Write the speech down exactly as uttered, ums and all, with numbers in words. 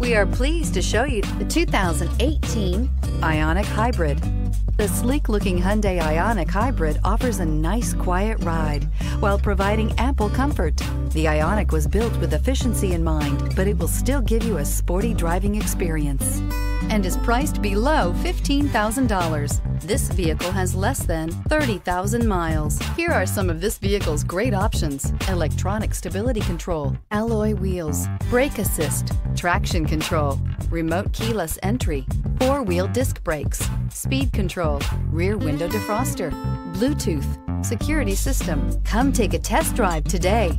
We are pleased to show you the two thousand eighteen Ioniq Hybrid. The sleek-looking Hyundai Ioniq Hybrid offers a nice, quiet ride while providing ample comfort. The Ioniq was built with efficiency in mind, but it will still give you a sporty driving experience and is priced below fifteen thousand dollars. This vehicle has less than thirty thousand miles. Here are some of this vehicle's great options: electronic stability control, alloy wheels, brake assist, traction control, remote keyless entry, four-wheel disc brakes, speed control, rear window defroster, Bluetooth, security system. Come take a test drive today.